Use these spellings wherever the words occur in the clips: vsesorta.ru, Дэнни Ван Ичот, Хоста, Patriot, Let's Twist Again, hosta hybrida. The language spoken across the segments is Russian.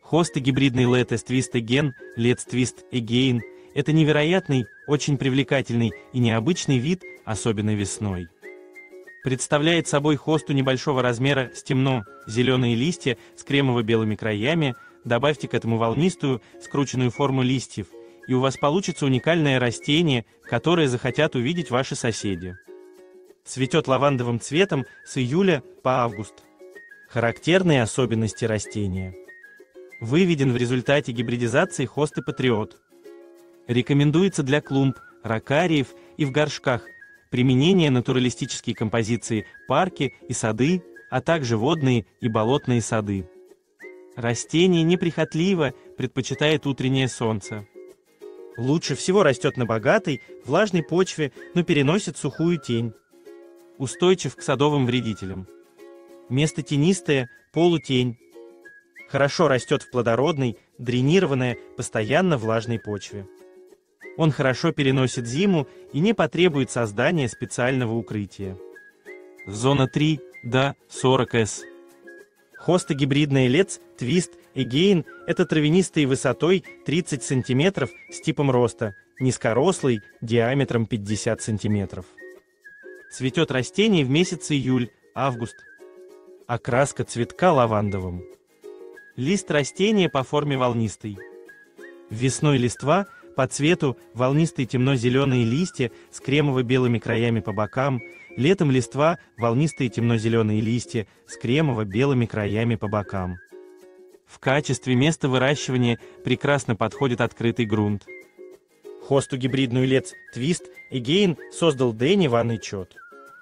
Хоста гибридный Let's Twist Again, Let's Twist Again – это невероятный, очень привлекательный и необычный вид, особенно весной. Представляет собой хосту небольшого размера с темно-зеленые листья с кремово-белыми краями, добавьте к этому волнистую, скрученную форму листьев, и у вас получится уникальное растение, которое захотят увидеть ваши соседи. Цветет лавандовым цветом с июля по август. Характерные особенности растения. Выведен в результате гибридизации хосты Patriot. Рекомендуется для клумб, рокариев и в горшках, применение натуралистические композиции, парки и сады, а также водные и болотные сады. Растение неприхотливо, предпочитает утреннее солнце. Лучше всего растет на богатой, влажной почве, но переносит сухую тень. Устойчив к садовым вредителям. Место тенистое, полутень. Хорошо растет в плодородной, дренированной, постоянно влажной почве. Он хорошо переносит зиму и не потребует создания специального укрытия. Зона 3, до 40 С. Хоста гибридная Let's Twist Again – это травянистые высотой 30 см с типом роста, низкорослый, диаметром 50 см. Цветет растение в месяц июль-август. Окраска цветка лавандовым. Лист растения по форме волнистый. Весной листва, по цвету волнистые темно-зеленые листья с кремово-белыми краями по бокам, летом листва волнистые темно-зеленые листья с кремово-белыми краями по бокам. В качестве места выращивания прекрасно подходит открытый грунт. Хосту гибридную Let's Twist Again создал Дэнни Ван Ичот.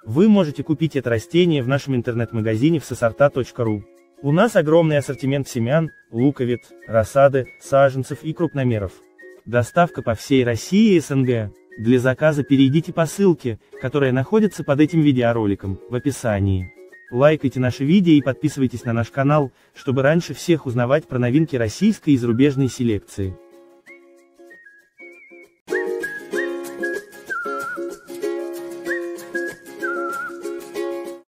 Вы можете купить это растение в нашем интернет-магазине vsesorta.ru. У нас огромный ассортимент семян, луковиц, рассады, саженцев и крупномеров. Доставка по всей России и СНГ. Для заказа перейдите по ссылке, которая находится под этим видеороликом, в описании. Лайкайте наши видео и подписывайтесь на наш канал, чтобы раньше всех узнавать про новинки российской и зарубежной селекции.